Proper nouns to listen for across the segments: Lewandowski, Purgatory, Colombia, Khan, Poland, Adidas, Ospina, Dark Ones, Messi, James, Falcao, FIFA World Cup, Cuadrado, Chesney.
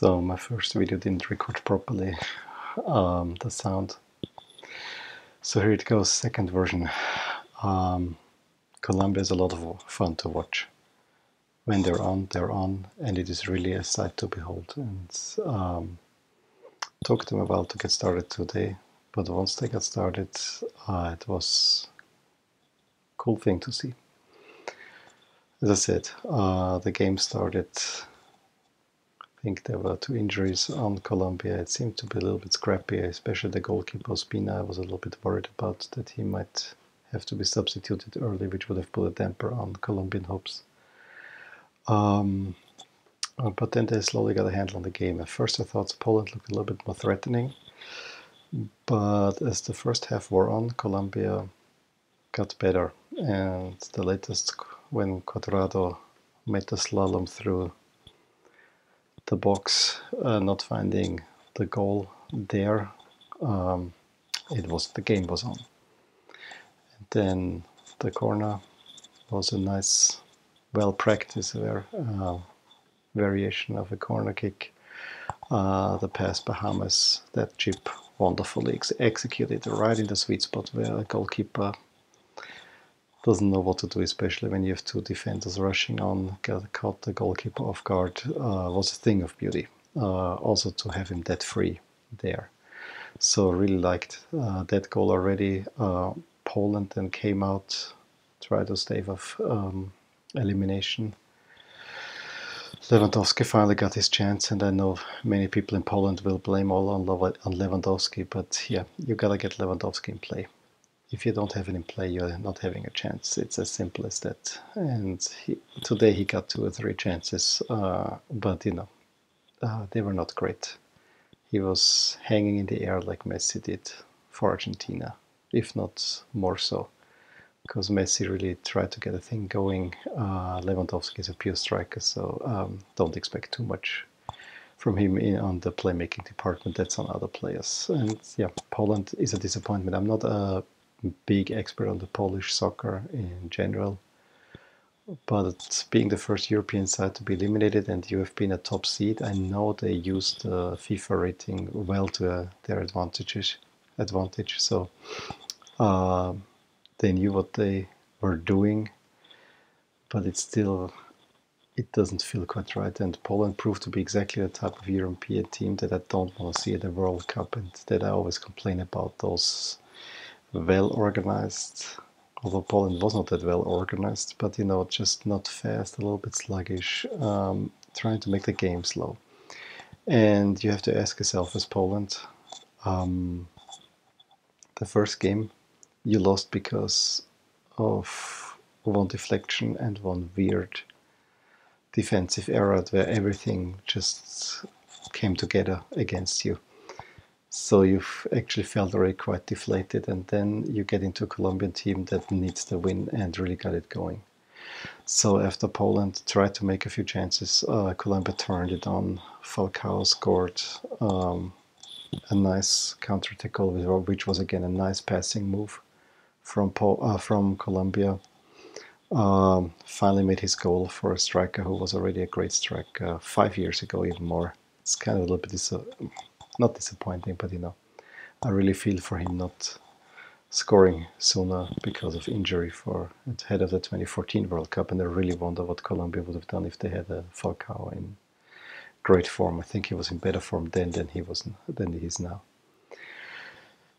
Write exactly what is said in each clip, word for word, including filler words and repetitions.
So my first video didn't record properly um, the sound. So here it goes, second version. Um, Colombia is a lot of fun to watch. When they're on, they're on, and it is really a sight to behold. And um, took them a while to get started today, but once they got started, uh, it was a cool thing to see. As I said, uh, the game started, I think there were two injuries on Colombia. It seemed to be a little bit scrappy, especially the goalkeeper Ospina. I was a little bit worried about that he might have to be substituted early, which would have put a damper on Colombian hopes. Um, but then they slowly got a handle on the game. At first I thought Poland looked a little bit more threatening, but as the first half wore on, Colombia got better, and the latest when Cuadrado made the slalom through the box, uh, not finding the goal there, um, it was the game was on. And then the corner was a nice, well practiced uh, variation of a corner kick. Uh, the pass by James, that chip wonderfully ex executed right in the sweet spot where a goalkeeper doesn't know what to do, especially when you have two defenders rushing on. Got caught the goalkeeper off guard, uh, was a thing of beauty. Uh, also to have him that free there. So really liked uh, that goal already. Uh, Poland then came out, tried to stave off um, elimination. Lewandowski finally got his chance, and I know many people in Poland will blame all on Lewandowski, but yeah, you gotta get Lewandowski in play. If you don't have it in play, you're not having a chance. It's as simple as that. And he, today he got two or three chances, uh, but you know, uh, they were not great. He was hanging in the air like Messi did for Argentina, if not more so, because Messi really tried to get a thing going. Uh, Lewandowski is a pure striker, so um, don't expect too much from him in, on the playmaking department. That's on other players. And yeah, Poland is a disappointment. I'm not a big expert on the Polish soccer in general, but being the first European side to be eliminated and you have been a top seed, I know they used the FIFA rating well to uh, their advantages advantage, so uh, they knew what they were doing, but it still it doesn't feel quite right. And Poland proved to be exactly the type of European team that I don't want to see at the World Cup, and that I always complain about, those well organized, although Poland was not that well organized, but you know, just not fast, a little bit sluggish, um, trying to make the game slow. And you have to ask yourself, as Poland, um, the first game you lost because of one deflection and one weird defensive error where everything just came together against you. So you've actually felt already quite deflated, and then you get into a Colombian team that needs the win and really got it going. So after Poland tried to make a few chances, uh, Colombia turned it on. Falcao scored um, a nice counter-attack goal, which was again a nice passing move from, po uh, from Colombia. Um, finally made his goal for a striker who was already a great striker five years ago, even more. It's kind of a little bit disappointing. Not disappointing, but you know, I really feel for him not scoring sooner because of injury for at head of the twenty fourteen World Cup, and I really wonder what Colombia would have done if they had a Falcao in great form. I think he was in better form then than he was than he is now.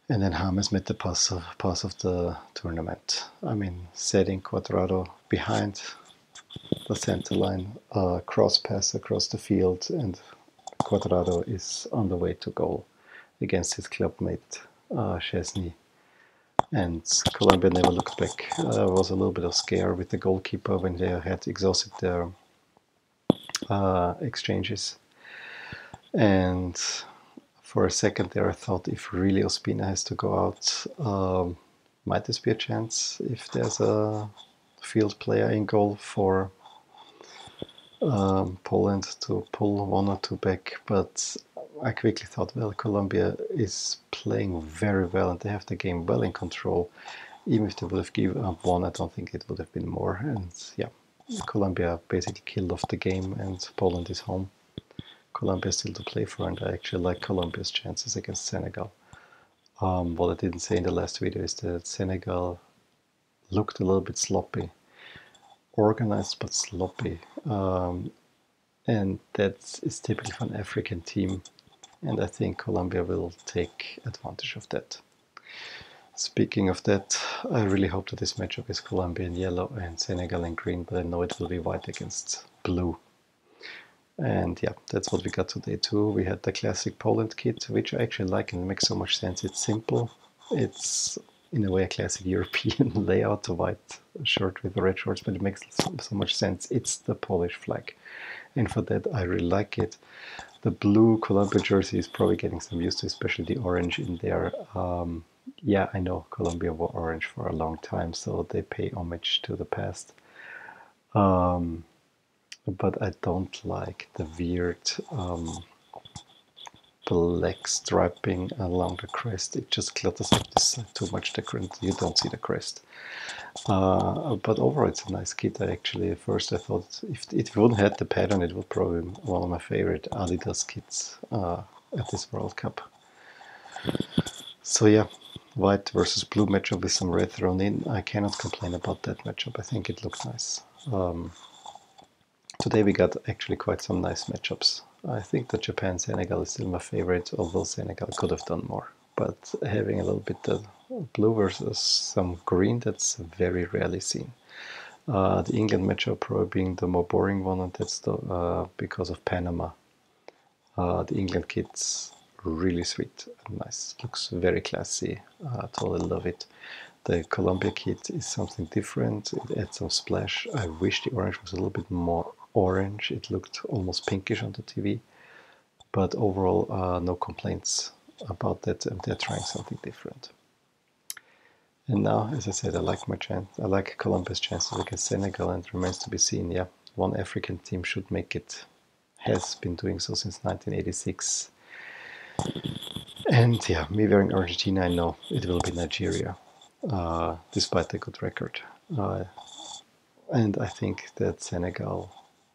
And then James made the pass of, pass of the tournament. I mean, setting Cuadrado behind the center line, uh, cross pass across the field, and Cuadrado is on the way to goal against his clubmate uh, Chesney, and Colombia never looked back. Uh, there was a little bit of scare with the goalkeeper when they had exhausted their uh, exchanges, and for a second there I thought, if really Ospina has to go out, um, might this be a chance if there's a field player in goal for Um, Poland to pull one or two back. But I quickly thought, well, Colombia is playing very well and they have the game well in control. Even if they would have given up one, I don't think it would have been more. And yeah, Colombia basically killed off the game, and Poland is home. Colombia still to play for, and I actually like Colombia's chances against Senegal. Um, what I didn't say in the last video is that Senegal looked a little bit sloppy, organized but sloppy, um, and that is typical of an African team, and I think Colombia will take advantage of that. Speaking of that, I really hope that this matchup is Colombia in yellow and Senegal in green, but I know it will be white against blue. And yeah, that's what we got today too. We had the classic Poland kit, which I actually like and it makes so much sense. It's simple. It's in a way a classic European layout, a white shirt with red shorts, but it makes so, so much sense. It's the Polish flag. And for that, I really like it. The blue Colombia jersey is probably getting some use to, especially the orange in there. Um, yeah, I know Colombia wore orange for a long time, so they pay homage to the past. Um... But I don't like the weird um, black striping along the crest. It just clutters up this side too much. The crest, you don't see the crest. Uh, but overall, it's a nice kit. I actually, at first I thought if it wouldn't have the pattern, it would probably be one of my favorite Adidas kits uh, at this World Cup. So yeah, white versus blue matchup with some red thrown in. I cannot complain about that matchup. I think it looks nice. Um, Today we got actually quite some nice matchups. I think that Japan-Senegal is still my favorite, although Senegal could have done more. But having a little bit of blue versus some green, that's very rarely seen. Uh, the England matchup probably being the more boring one, and that's the, uh, because of Panama. Uh, the England kit's really sweet and nice. Looks very classy. I uh, totally love it. The Colombia kit is something different. It adds some splash. I wish the orange was a little bit more orange. It looked almost pinkish on the T V, but overall uh, no complaints about that, and they're trying something different. And now, as I said, I like my chance. I like Colombia's chances against Senegal, and it remains to be seen. Yeah, one African team should make it, has been doing so since nineteen eighty-six. And yeah, me wearing Argentina, I know it will be Nigeria, uh, despite the good record. Uh, and I think that Senegal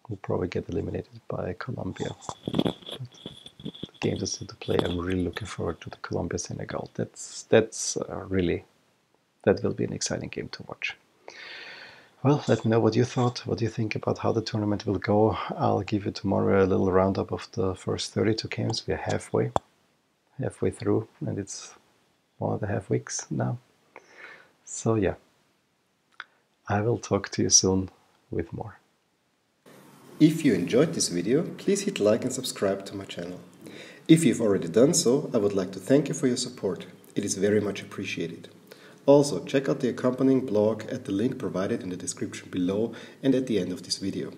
will probably get eliminated by Colombia. But the games are still to play. I'm really looking forward to the Colombia-Senegal. That's, that's uh, really, that will be an exciting game to watch. Well, let me know what you thought, what you think about how the tournament will go. I'll give you tomorrow a little roundup of the first thirty-two games. We're halfway, halfway through, and it's one and a half weeks now. So yeah, I will talk to you soon with more. If you enjoyed this video, please hit like and subscribe to my channel. If you've already done so, I would like to thank you for your support. It is very much appreciated. Also, check out the accompanying blog at the link provided in the description below and at the end of this video.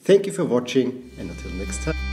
Thank you for watching, and until next time.